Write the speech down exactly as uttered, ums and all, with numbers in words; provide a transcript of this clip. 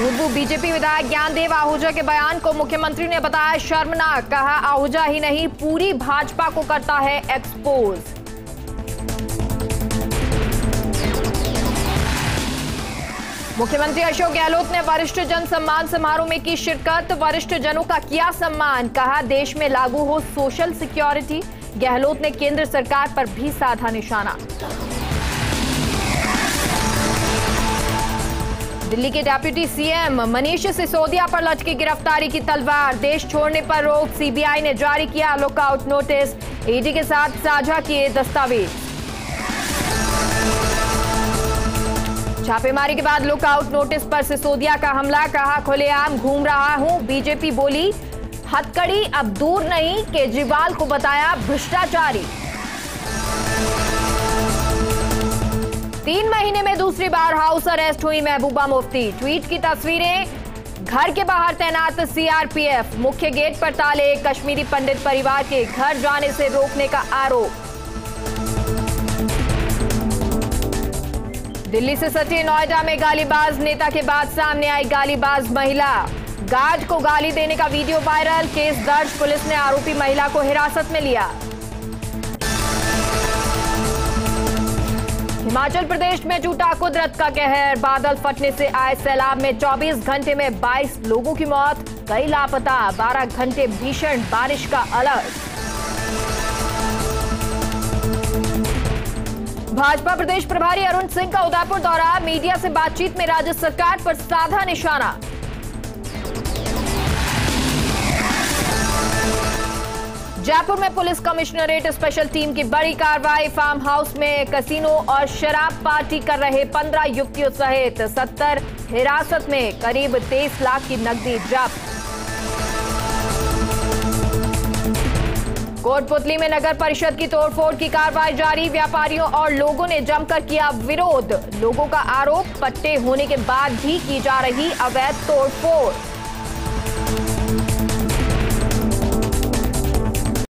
भूतपूर्व बीजेपी विधायक ज्ञानदेव आहूजा के बयान को मुख्यमंत्री ने बताया शर्मनाक। कहा आहूजा ही नहीं पूरी भाजपा को करता है एक्सपोज। मुख्यमंत्री अशोक गहलोत ने वरिष्ठ जन सम्मान समारोह में की शिरकत, वरिष्ठ जनों का किया सम्मान। कहा देश में लागू हो सोशल सिक्योरिटी। गहलोत ने केंद्र सरकार पर भी साधा निशाना। दिल्ली के डिप्टी सीएम मनीष सिसोदिया पर लटकी गिरफ्तारी की तलवार। देश छोड़ने पर रोक, सीबीआई ने जारी किया लुकआउट नोटिस। ईडी के साथ साझा किए दस्तावेज। छापेमारी के बाद लुकआउट नोटिस पर सिसोदिया का हमला। कहा खुलेआम घूम रहा हूं। बीजेपी बोली हथकड़ी अब दूर नहीं, केजरीवाल को बताया भ्रष्टाचारी। तीन महीने में दूसरी बार हाउस अरेस्ट हुई महबूबा मुफ्ती। ट्वीट की तस्वीरें, घर के बाहर तैनात सीआरपीएफ। मुख्य गेट पर ताले, कश्मीरी पंडित परिवार के घर जाने से रोकने का आरोप। दिल्ली से सटी नोएडा में गालीबाज नेता के बाद सामने आई गालीबाज महिला। गार्ड को गाली देने का वीडियो वायरल। केस दर्ज, पुलिस ने आरोपी महिला को हिरासत में लिया। हिमाचल प्रदेश में जूटा कुदरत का कहर। बादल फटने से आए सैलाब में चौबीस घंटे में बाईस लोगों की मौत, कई लापता। बारह घंटे भीषण बारिश का अलर्ट। भाजपा प्रदेश प्रभारी अरुण सिंह का उदयपुर दौरा। मीडिया से बातचीत में राज्य सरकार पर साधा निशाना। जयपुर में पुलिस कमिश्नरेट स्पेशल टीम की बड़ी कार्रवाई। फार्म हाउस में कैसीनो और शराब पार्टी कर रहे पंद्रह युवतियों सहित सत्तर हिरासत में। करीब तेईस लाख की नकदी जब्त। कोटपुतली में नगर परिषद की तोड़फोड़ की कार्रवाई जारी। व्यापारियों और लोगों ने जमकर किया विरोध। लोगों का आरोप पट्टे होने के बाद भी की जा रही अवैध तोड़फोड़।